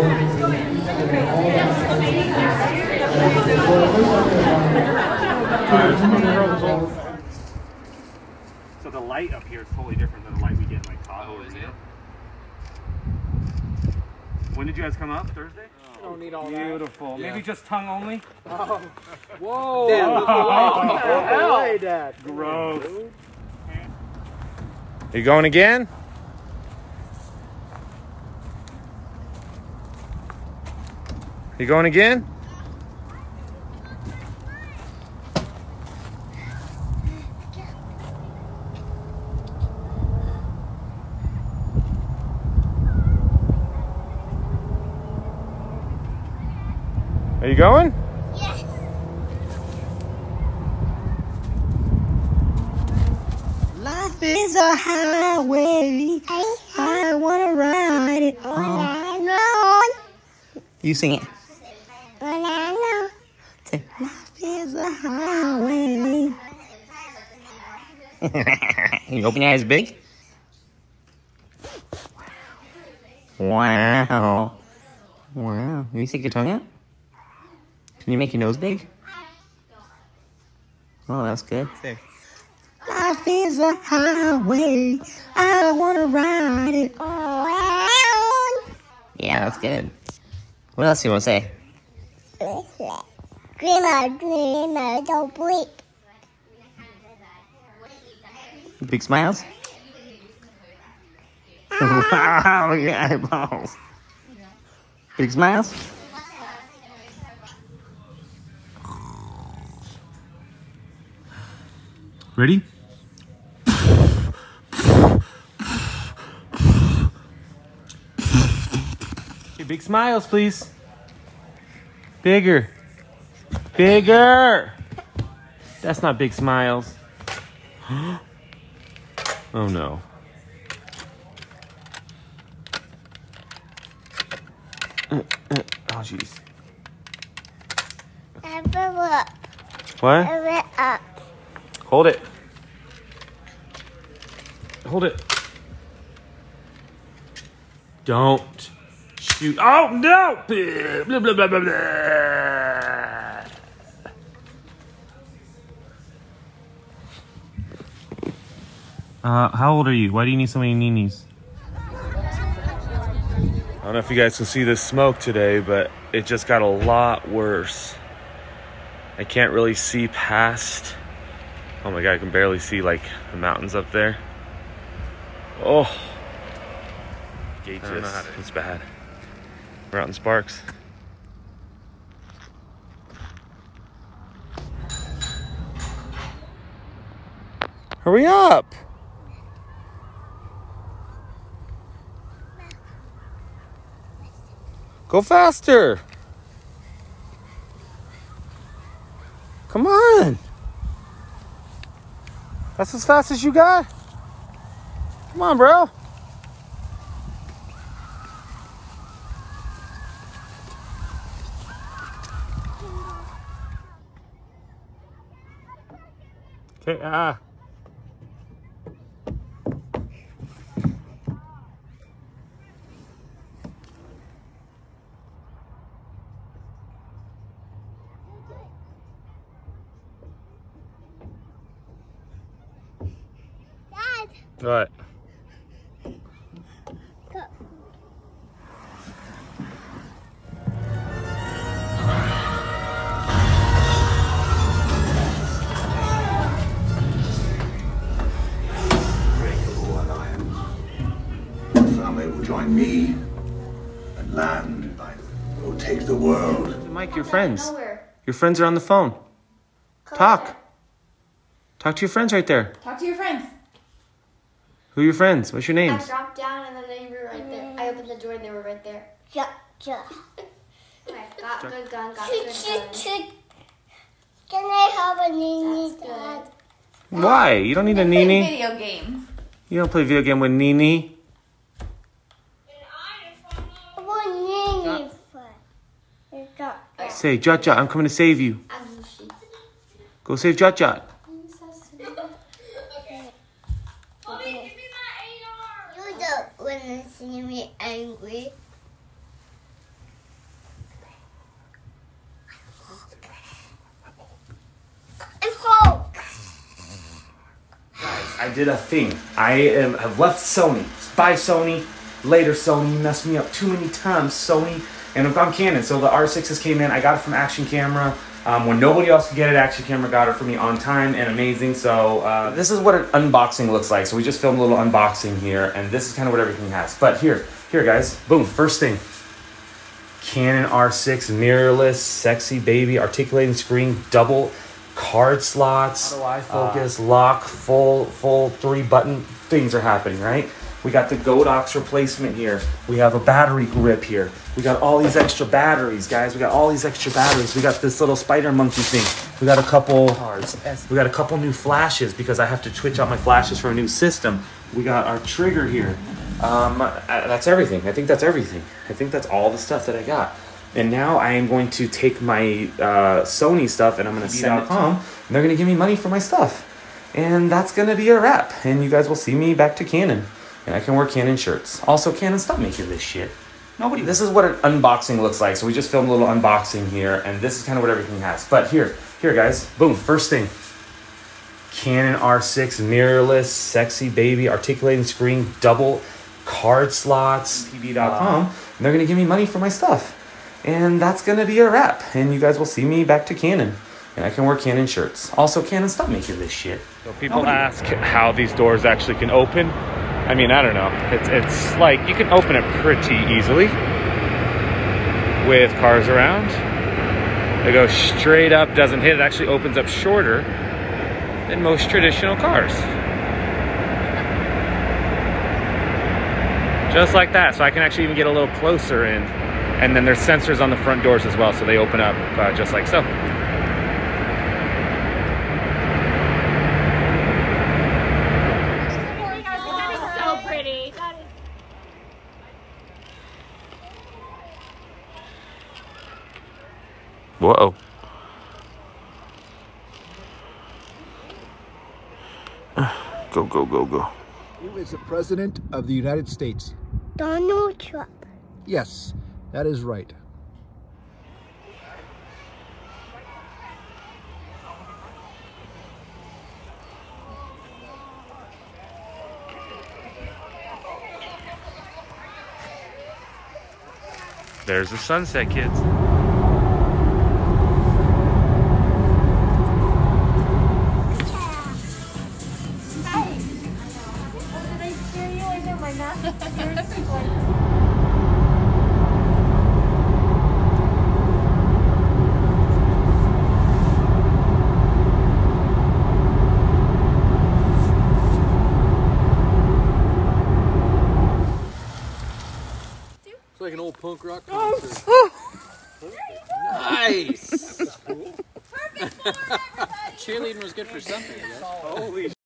So the light up here is totally different than the light we get in like Tahoe. Oh, is it? When did you guys come up? Thursday? I don't need all beautiful. That. Beautiful. Yeah. Maybe just tongue only? Oh. Whoa! Damn, look away, Dad. Gross. You going again? You going again? Are you going? Yes. Life is a highway. I wanna ride it all. You sing it. Life is a highway. You open your eyes big? Wow. Wow. Can you stick your tongue out? Can you make your nose big? Oh, that's good. Life is a highway. I wanna ride it all around. Yeah, that's good. What else do you wanna say? Grandma, Grandma, don't blink. Big smiles? Wow, your eyeballs. Big smiles? Ready? Okay, big smiles, please. Bigger. Bigger. That's not big smiles. Oh no. Oh jeez. I blew up. What? I went up. Hold it. Hold it. Don't shoot. Oh no! Blah, blah, blah, blah, blah. How old are you? Why do you need so many ninis? I don't know if you guys can see this smoke today, but it just got a lot worse. I can't really see past. Oh my God, I can barely see like the mountains up there. Oh, it's bad. We're out in Sparks. Hurry up. Go faster. Come on. That's as fast as you got? Come on, bro. Okay, Dad. All right. Me and land will take the world. Hey, Mike, your friends. Your friends are on the phone. Talk. Talk to your friends right there. Talk to your friends. Who are your friends? What's your names? I dropped down and then they were right there. I opened the door and they were right there. Yeah, yeah. Alright, got good gun, got good gun. Can I have a Nini, Dad? Why? You don't need a Nini. Video games. You don't play video game with Nini. Say, Jot Jot, I'm coming to save you. Go save Jot Jot. Mommy, give me my AR. You don't want to see me angry. I did a thing. I have left Sony. Buy Sony. Later Sony messed me up too many times. Sony, and I've gone Canon. So the R6s came in. I got it from Action Camera. When nobody else could get it, Action Camera got it for me on time and amazing. So this is what an unboxing looks like. So we just filmed a little unboxing here, and this is kind of what everything has. But here guys, boom, first thing. Canon R6 mirrorless, sexy baby, articulating screen, double card slots, auto eye focus, lock, full 3-button. Things are happening, right? We got the Godox replacement here. We have a battery grip here. We got all these extra batteries, guys. We got all these extra batteries. We got this little spider monkey thing. We got a couple cards. We got a couple new flashes because I have to switch out my flashes for a new system. We got our trigger here. That's everything. I think that's everything. I think that's all the stuff that I got. And now I am going to take my Sony stuff and I'm going to send it home. And they're going to give me money for my stuff. And that's going to be a wrap. And you guys will see me back to Canon. And I can wear Canon shirts. Also, Canon, stop making this shit. Nobody. This is what an unboxing looks like. So we just filmed a little unboxing here, and this is kind of what everything has. But here, guys, boom, first thing. Canon R6 mirrorless, sexy baby, articulating screen, double card slots, TV.com, and they're gonna give me money for my stuff. And that's gonna be a wrap. And you guys will see me back to Canon. And I can wear Canon shirts. Also, Canon, stop making this shit. So people ask how these doors actually can open. I mean, I don't know. It's like you can open it pretty easily with cars around. It goes straight up, doesn't hit. It actually opens up shorter than most traditional cars. Just like that. So I can actually even get a little closer in. And then there's sensors on the front doors as well, so they open up just like so. Whoa. Go, go, go, go. Who is the President of the United States? Donald Trump. Yes, that is right. There's the sunset, kids. It's like an old punk rock concert. Oh. Nice. That's cool. Perfect for everybody. Cheerleading was good for something, I guess. Holy shit.